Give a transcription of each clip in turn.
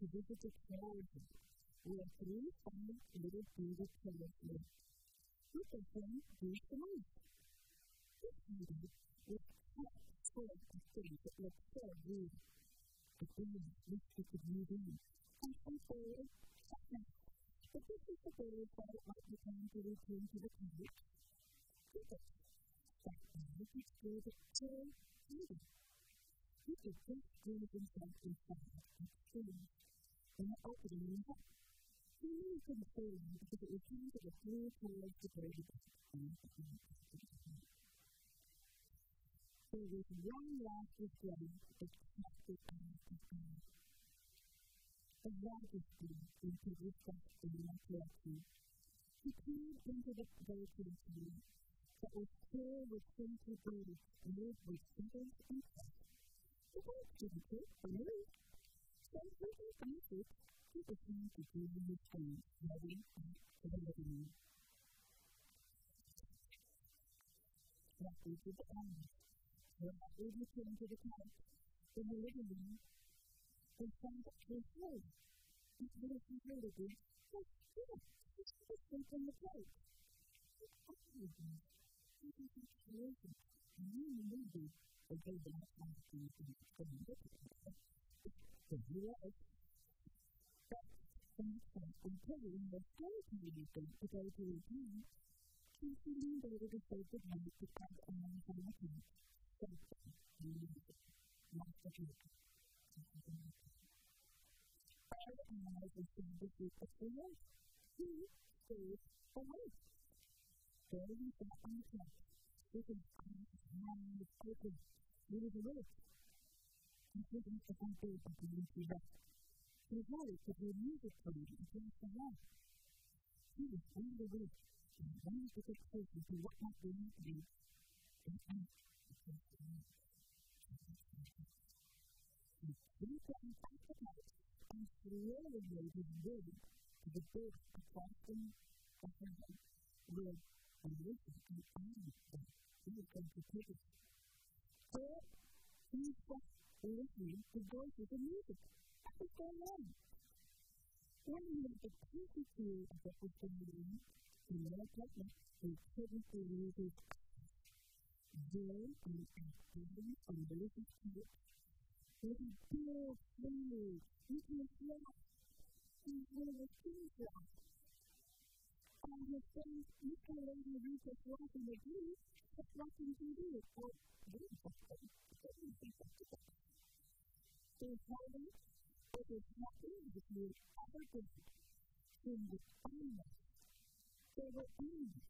To visit a charity where 3 fine little Jesus children live. Each of them grew to life. This meeting was packed full of things that looked so real. The things which we could move in, and some forward, some back. But this is the day that it might be time to return to the college. People sat down and stood at two tables. People just drew themselves inside and stood. And the opening up. He knew from failing because it was time for the blue colors to go to bed and the dark to the night. There was one life of grace that kept the eyes of God. The largest thing into the depth of the resurrection. He came into the vacancy that was filled with sinful bodies and lived with sinners and death. The world didn't take the news. So, when they found it, he began to do in his own, loving and delivering. That we did the honors, where we returned to the camp, in the living room, and found that they heard. It was a little bit, but still, it's different from the place. It's always been, it was a situation, and you remember, as they were not asking you to be the U.S. But sometimes until in the whole community to go to a team, continuing the little state of life to come on the election, safety, community, not the people, not the people. All the eyes are seen to see the world. He saved the world. There is an object, with an eye, mind, open, with a look. He didn't have a day of beauty left. He wanted to be music played against the wall. He was on the way to the ones that could take him to what might be happening and act against the world. He came back to life and slowly made his way to the door of Boston, of heaven, where the nation and army said he was going to take it. So, he was listening to voices and music. That was going on. When he had the PCT of what was going on, he looked up and he couldn't believe his eyes. There in the afternoon on the little church, there was a big family into his life. He was a king's life. All his friends, you can learn to reach his life in the dream, but nothing to do it. Or, they just don't. They don't think that's the best. They told him it was nothing that he had ever done. He was honest. They were honest.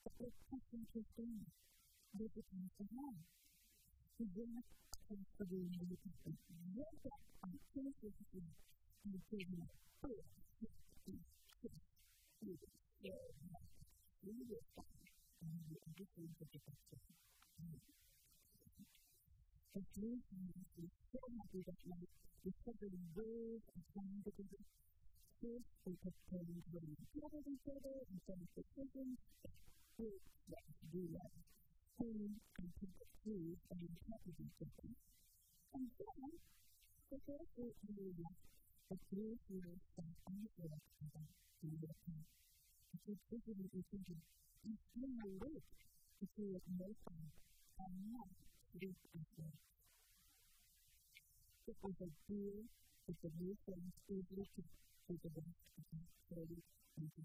But they kept him to stand. They became so long. He did not ask for the money to be worked out on Christmas Eve. He gave him a full gift and kiss. He was very nice. He was fine. And he was everything that he had done. The three families were so happy that night, discovering ways and trying to do it. First, they kept playing games together and saying decisions that they had to do less. Playing and people please and interpreting something. And then, the girls were really left. The three families and all the rest of them were working. It was visually decision. And still my work to see what no time and not. It was a deal that the new friends would look at for the rest of the story and the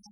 I